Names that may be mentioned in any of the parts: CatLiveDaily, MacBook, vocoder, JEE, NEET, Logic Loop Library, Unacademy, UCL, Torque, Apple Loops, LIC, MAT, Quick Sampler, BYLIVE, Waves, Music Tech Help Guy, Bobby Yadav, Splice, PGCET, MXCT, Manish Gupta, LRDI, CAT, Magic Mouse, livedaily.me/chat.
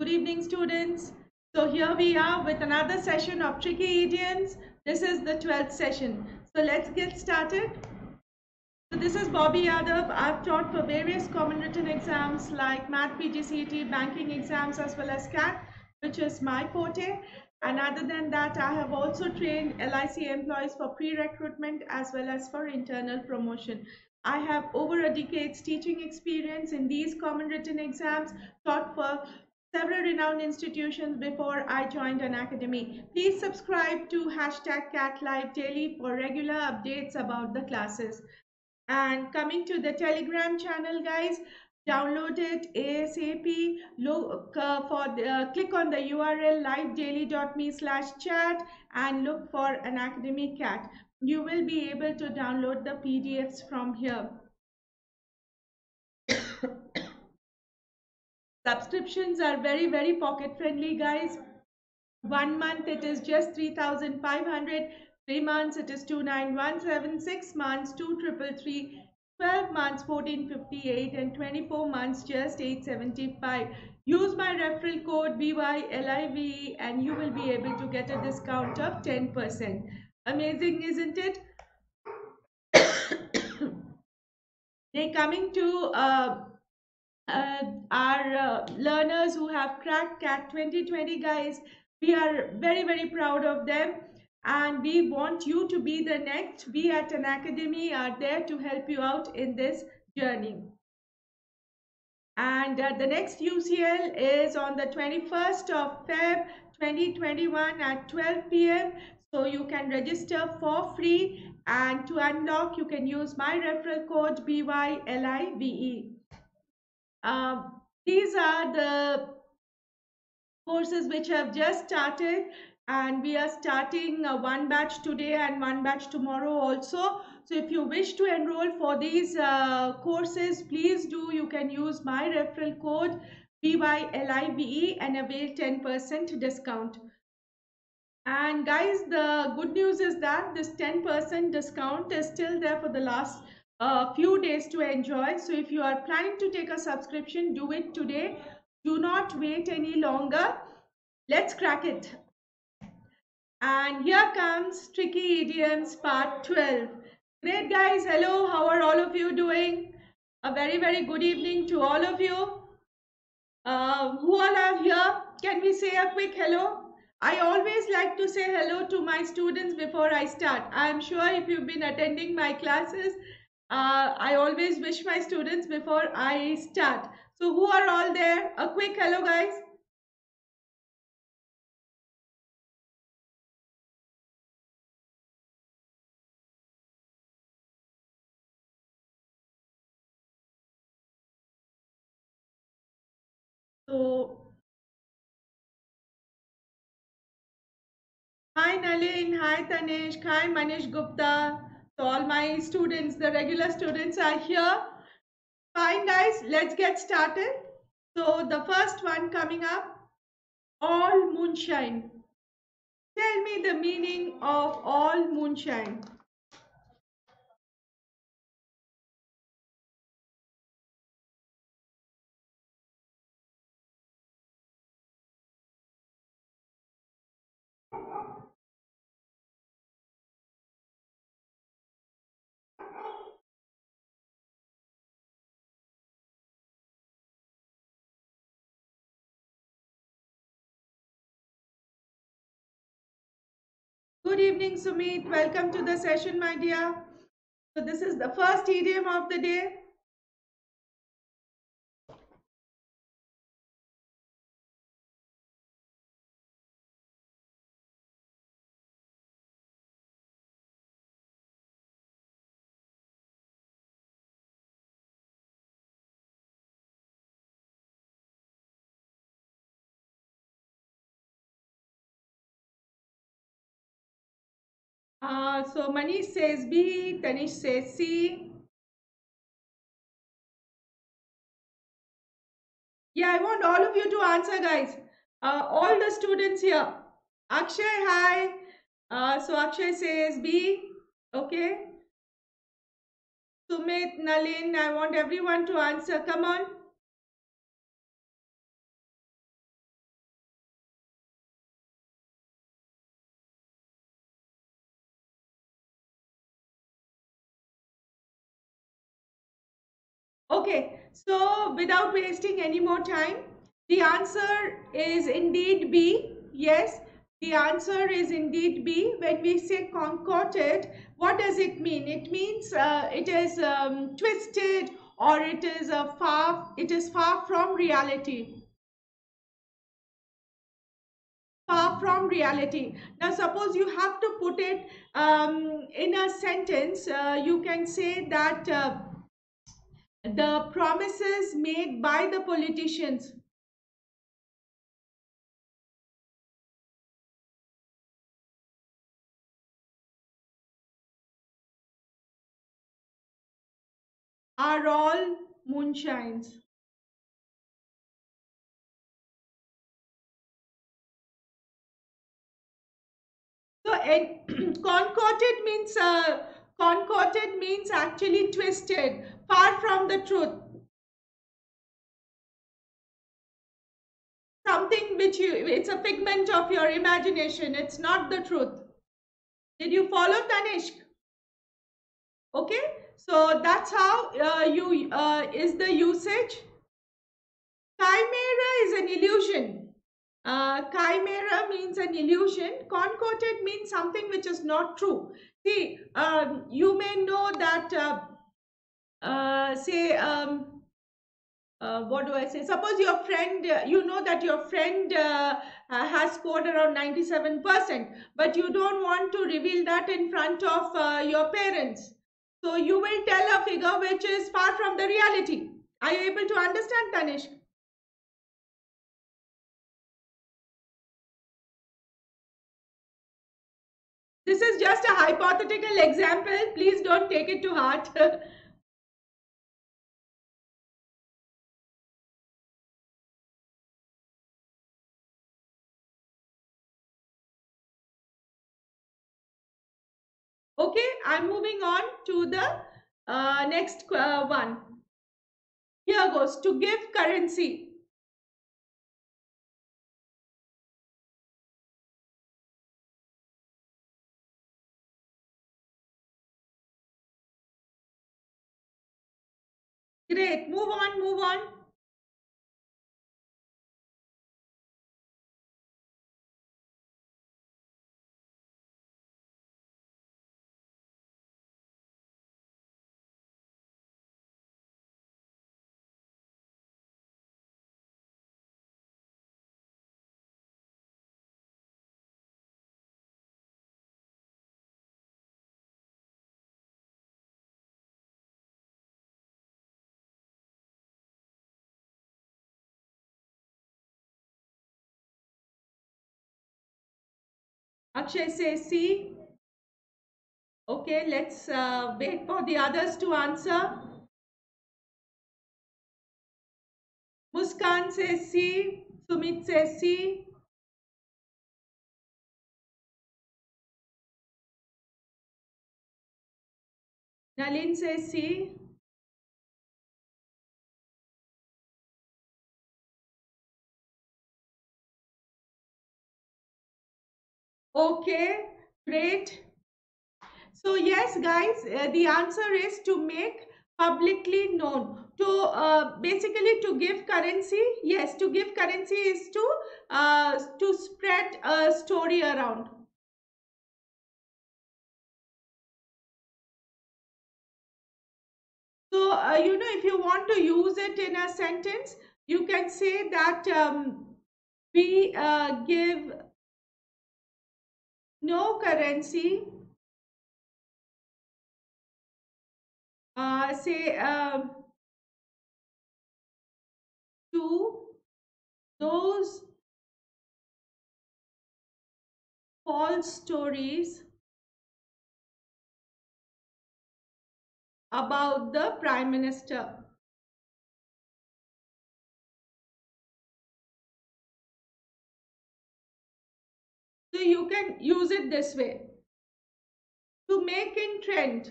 Good evening, students. So here we are with another session of tricky idioms. This is the 12th session. So let's get started. So this is Bobby Yadav. I've taught for various common written exams like MAT, PGCET, banking exams as well as CAT, which is my forte. And other than that, I have also trained LIC employees for pre-recruitment as well as for internal promotion. I have over a decade's teaching experience in these common written exams, taught for several renowned institutions before I joined Unacademy. Please subscribe to #CatLiveDaily for regular updates about the classes. And coming to the Telegram channel, guys, download it ASAP. Look for the click on the URL livedaily.me/chat and look for Unacademy CAT. You will be able to download the PDFs from here. Subscriptions are very pocket friendly, guys. 1 month it is just 3,500, 3 months it is 2,917, 6 months 2,333, 12 months 1,458 and 24 months just 875. Use my referral code BYLIVE and you will be able to get a discount of 10%. Amazing, isn't it? They coming to our learners who have cracked CAT 2020, guys. We are very proud of them and we want you to be the next. We at Unacademy are there to help you out in this journey. And the next UCL is on the 21st of Feb 2021 at 12 p.m. So you can register for free, and to unlock you can use my referral code BYLIVE. These are the courses which have just started, and we are starting one batch today and one batch tomorrow also. So if you wish to enroll for these courses, please do. You can use my referral code BYLIVE and avail 10% discount. And guys, the good news is that this 10% discount is still there for the last few days to enjoy. So if you are planning to take a subscription, do it today. Do not wait any longer. Let's crack it. And here comes tricky idioms part 12. Great, guys. Hello, how are all of you doing? A very good evening to all of you. Who all are here? Can we say a quick hello? I always like to say hello to my students before I start. I am sure if you've been attending my classes, I always wish my students before I start. So who are all there? A quick hello, guys. So hi Nalin, hi Tanishk, hi Manish Gupta. So all my students, the regular students are here. Fine, guys, let's get started. So the first one coming up, all moonshine. Tell me the meaning of all moonshine. Good evening, Sumit. Welcome to the session, my dear. So this is the first idiom of the day. So Manish says B, Tanish says C. Yeah, I want all of you to answer, guys. All the students here. Akshay, hi. So Akshay says B. Okay. Sumit, Nalin, I want everyone to answer. Come on. Okay, so without wasting any more time, the answer is indeed B. Yes, the answer is indeed B. When we say concocted, what does it mean? It means it is twisted, or it is far from reality. Far from reality. Now suppose you have to put it in a sentence. You can say that the promises made by the politicians. Are all moonshines. So concocted means actually twisted, far from the truth, something which you, it's a figment of your imagination, it's not the truth. Did you follow, Tanishq? Okay, so that's how is the usage. Chimera is an illusion. Chimera means an illusion. Concocted means something which is not true. See, you may know that, what do I say? Suppose your friend, you know that your friend has scored around 97%, but you don't want to reveal that in front of your parents. So you will tell a figure which is far from the reality. Are you able to understand, Tanishq? This is just a hypothetical example. Please don't take it to heart. Okay, I'm moving on to the next one. Here goes, to give currency. Great, move on, move on. Akshay says C. Okay, let's wait for the others to answer. Muskan says C. Sumit says C. Nalin says C. Okay, great. So yes guys, the answer is to make publicly known. To basically to give currency. Yes, to give currency is to spread a story around. So you know, if you want to use it in a sentence, you can say that we give no currency. To those false stories about the Prime Minister. So you can use it this way, to make in trend.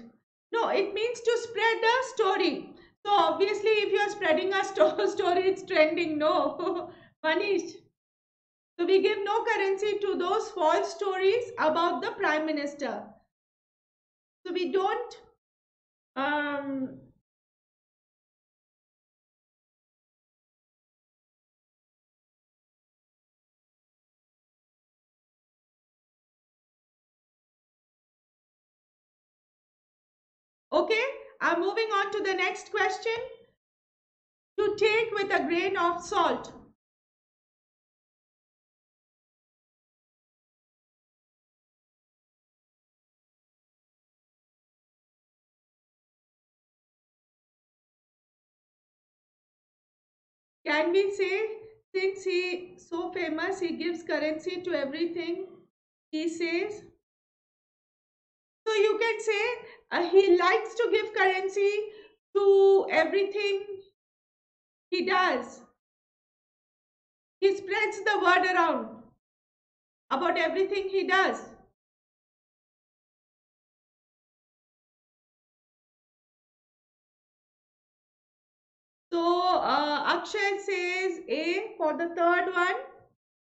No, it means to spread a story. So obviously if you are spreading a story, it's trending. No, Manish. So we give no currency to those false stories about the Prime Minister. So we don't Okay, I'm moving on to the next question. To take with a grain of salt. Can we say, since he is so famous, he gives currency to everything he says? So you can say he likes to give currency to everything he does. He spreads the word around about everything he does. So Akshay says A for the third one.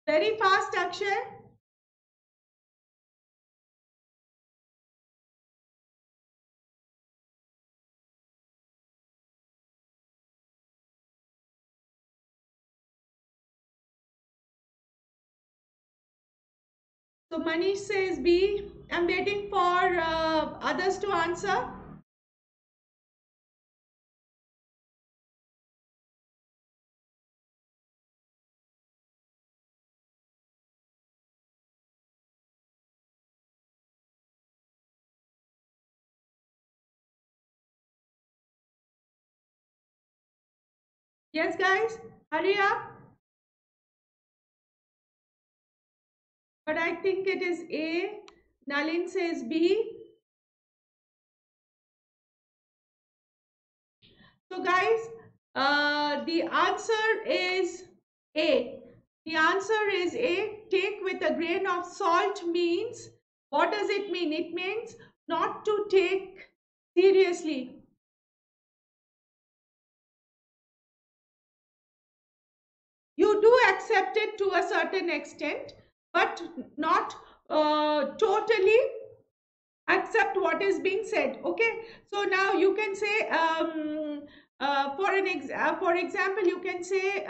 Very fast, Akshay. So Manish says B. I'm waiting for others to answer. Yes, guys, hurry up. But I think it is A. Nalin says B. So, guys, the answer is A. The answer is A. Take with a grain of salt means, what does it mean? It means not to take seriously. You do accept it to a certain extent, but not totally accept what is being said. Okay, so now you can say, for example, you can say,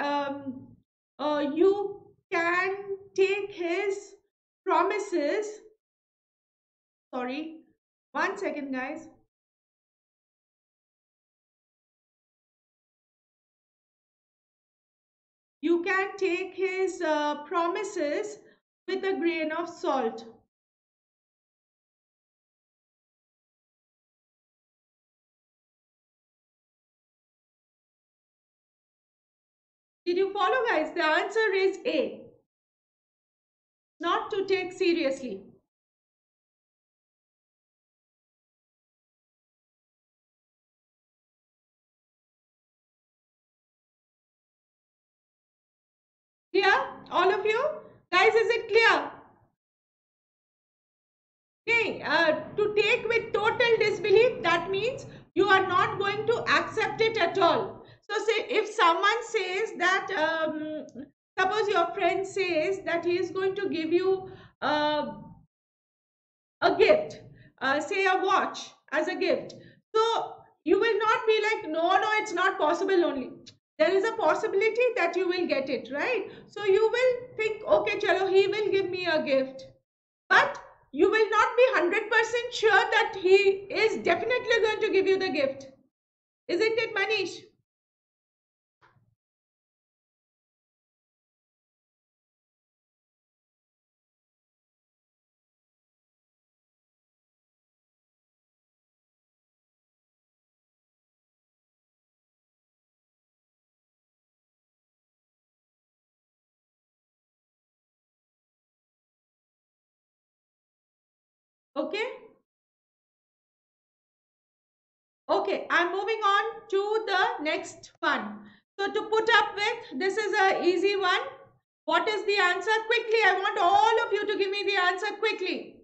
you can take his promises. Sorry, one second, guys. You can take his promises with a grain of salt. Did you follow, guys? The answer is A. Not to take seriously. Clear, all of you guys? Is it clear? Okay, to take with total disbelief, that means you are not going to accept it at all. So say if someone says that, suppose your friend says that he is going to give you a gift, say a watch as a gift. So you will not be like, no, it's not possible only. There is a possibility that you will get it, right? So you will think, okay, chalo, he will give me a gift. But you will not be 100% sure that he is definitely going to give you the gift. Isn't it, Manish? Okay. Okay, I'm moving on to the next one. So to put up with, this is an easy one. What is the answer? Quickly, I want all of you to give me the answer quickly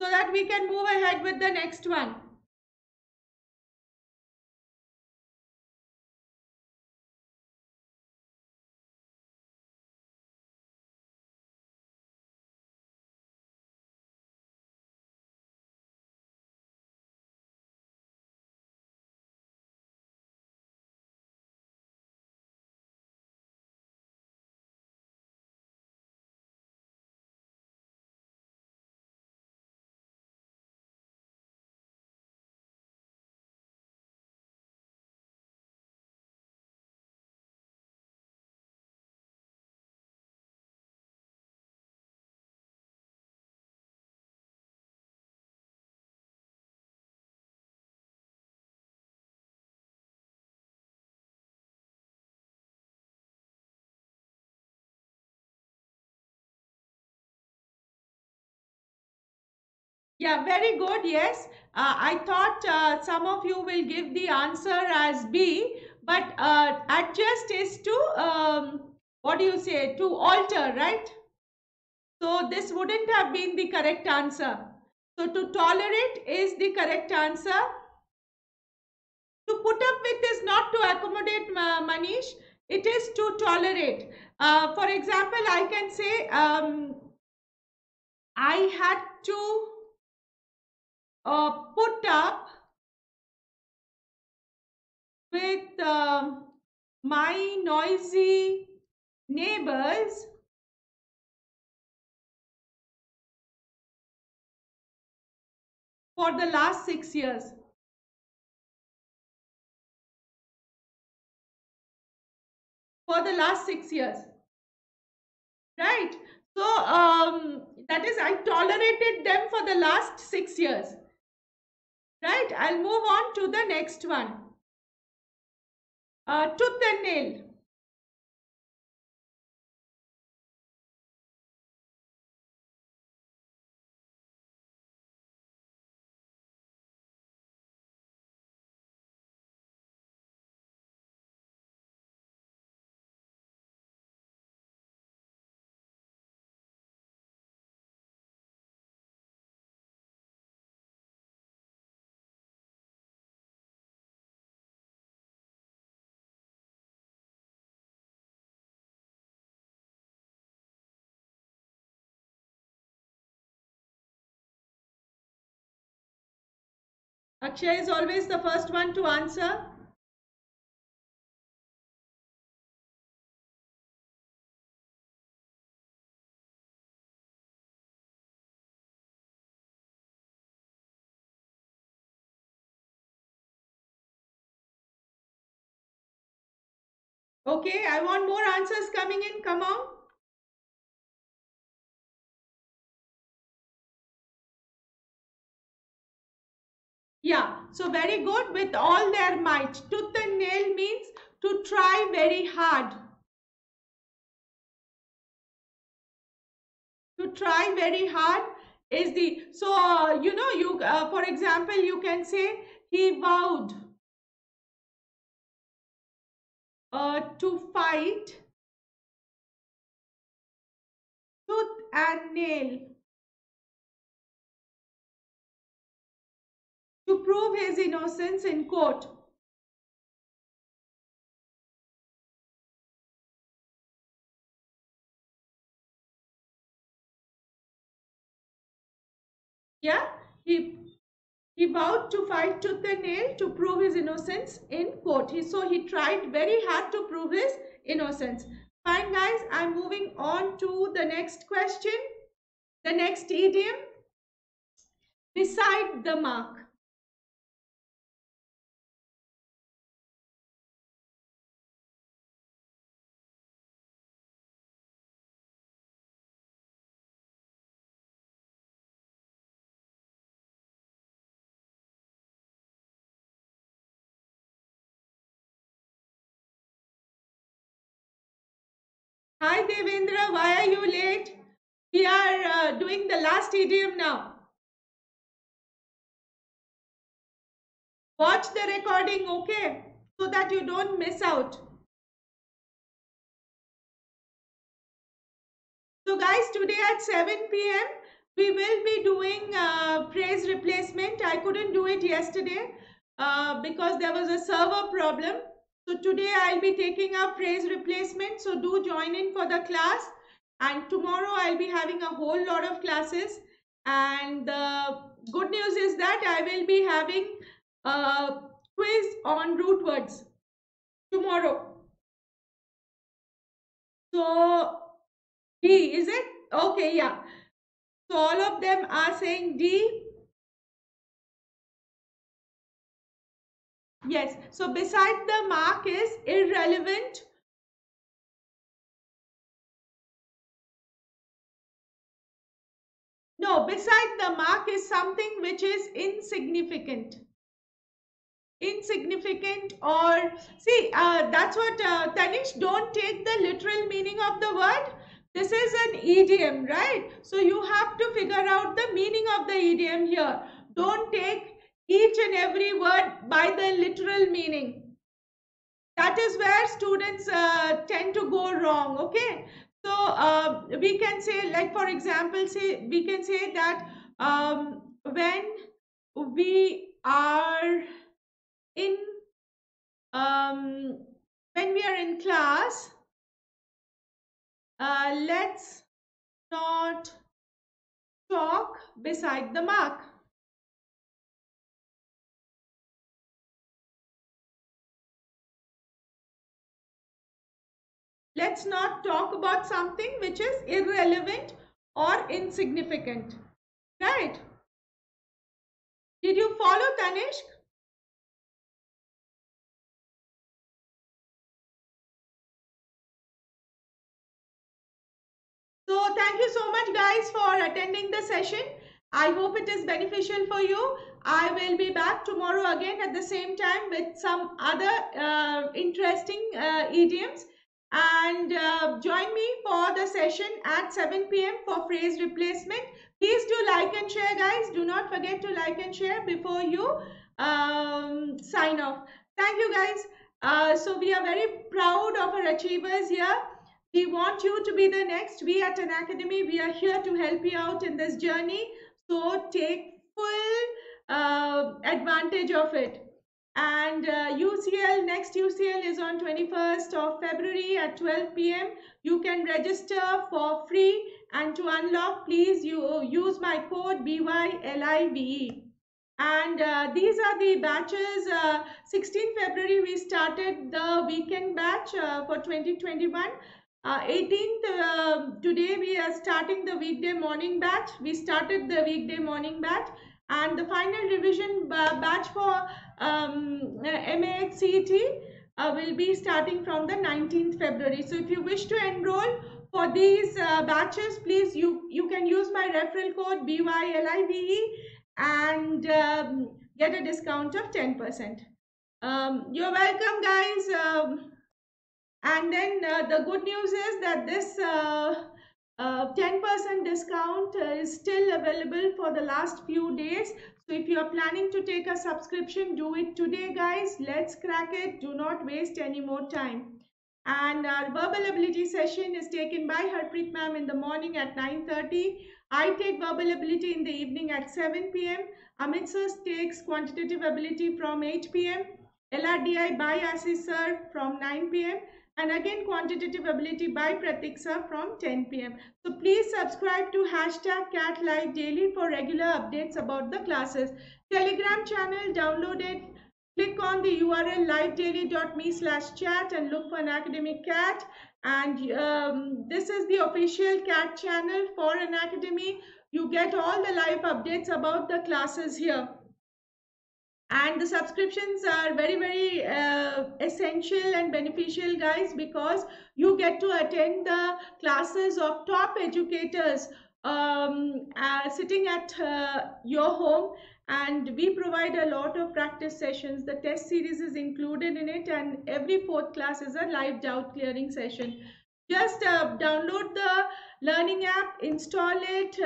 so that we can move ahead with the next one. Yeah, very good. Yes, I thought some of you will give the answer as B, but adjust is to what do you say, to alter, right? So this wouldn't have been the correct answer. So to tolerate is the correct answer. To put up with is not to accommodate, Manish. It is to tolerate. For example, I can say I had to put up with my noisy neighbors for the last 6 years. For the last 6 years, right? So that is, I tolerated them for the last 6 years, right? I'll move on to the next one. Tooth and nail. Akshay is always the first one to answer. Okay, I want more answers coming in. Come on. Yeah, so very good. With all their might. Tooth and nail means to try very hard. To try very hard is the, so you know, you for example, you can say he vowed to fight tooth and nail to prove his innocence in court. Yeah, he vowed to fight tooth and nail to prove his innocence in court. So he tried very hard to prove his innocence. Fine, guys, I'm moving on to the next question. The next idiom, beside the mark. Hi Devendra, why are you late? We are doing the last idiom now. Watch the recording, okay? So that you don't miss out. So guys, today at 7 PM, we will be doing phrase replacement. I couldn't do it yesterday because there was a server problem. So today I'll be taking up phrase replacement. So do join in for the class. And tomorrow I'll be having a whole lot of classes. And the good news is that I will be having a quiz on root words tomorrow. So D, is it? Okay, yeah. So all of them are saying D. Yes, so beside the mark is irrelevant . No, beside the mark is something which is insignificant or see, that's what Tanish, don't take the literal meaning of the word, This is an idiom, right? So you have to figure out the meaning of the idiom here. Don't take each and every word by the literal meaning. That is where students tend to go wrong, okay? So we can say, like for example, we can say that when we are in class, let's not talk beside the mark. Let's not talk about something which is irrelevant or insignificant, right? Did you follow, Tanishq? So thank you so much guys for attending the session. I hope it is beneficial for you. I will be back tomorrow again at the same time with some other interesting idioms. And join me for the session at 7 PM for phrase replacement. Please do like and share guys. Do not forget to like and share before you sign off. Thank you guys. So we are very proud of our achievers here. We want you to be the next. We at Unacademy, we are here to help you out in this journey. So take full advantage of it. And UCL, next UCL is on 21st of February at 12 PM. You can register for free. And to unlock, please you use my code BYLIVE. And these are the batches. 16th February, we started the weekend batch for 2021. 18th today we are starting the weekday morning batch. We started the weekday morning batch, and the final revision batch for MXCT will be starting from the 19th February. So if you wish to enroll for these batches, please you can use my referral code BYLIVE and get a discount of 10%. You're welcome guys. And then the good news is that this 10% discount is still available for the last few days. So if you are planning to take a subscription, do it today guys. Let's crack it. Do not waste any more time. And our verbal ability session is taken by Harpreet ma'am in the morning at 9:30. I take verbal ability in the evening at 7 PM. Amit sir takes quantitative ability from 8 PM. LRDI by Ashish sir from 9 PM. And again, quantitative ability by Pratik sir from 10 PM. So please subscribe to #CatLiveDaily for regular updates about the classes. Telegram channel, download it. Click on the URL livedaily.me/chat and look for Unacademy CAT. And this is the official CAT channel for Unacademy. You get all the live updates about the classes here. And the subscriptions are very, very essential and beneficial guys, because you get to attend the classes of top educators sitting at your home, and we provide a lot of practice sessions. The test series is included in it, and every fourth class is a live doubt clearing session. Just download the learning app, install it,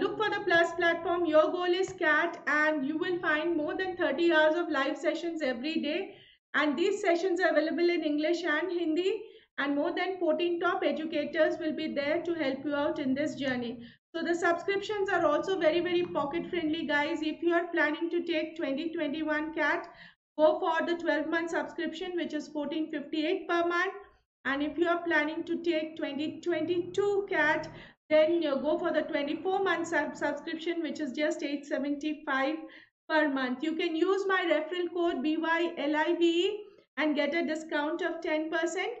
look for the Plus platform. Your goal is CAT, and you will find more than 30 hours of live sessions every day. And these sessions are available in English and Hindi, and more than 14 top educators will be there to help you out in this journey. So the subscriptions are also very, very pocket friendly guys. If you are planning to take 2021 CAT, go for the 12-month subscription, which is 1458 per month. And if you are planning to take 2022 CAT, then you go for the 24-month subscription, which is just 875 per month. You can use my referral code BYLIVE and get a discount of 10%.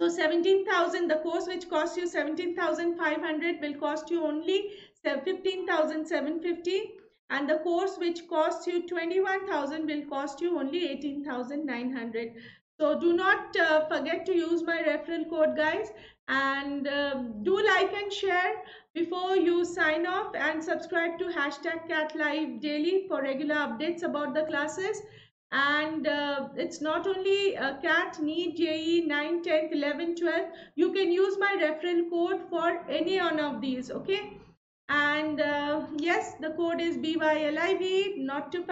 So 17,000, the course which costs you 17,500 will cost you only 15,750, and the course which costs you 21,000 will cost you only 18,900. So do not forget to use my referral code guys, and do like and share before you sign off, and subscribe to #CatLiveDaily for regular updates about the classes. And it's not only CAT, NEET, JEE, 9, 10, 11, 12. You can use my referral code for any one of these, okay? And yes, the code is BYLIVE, not to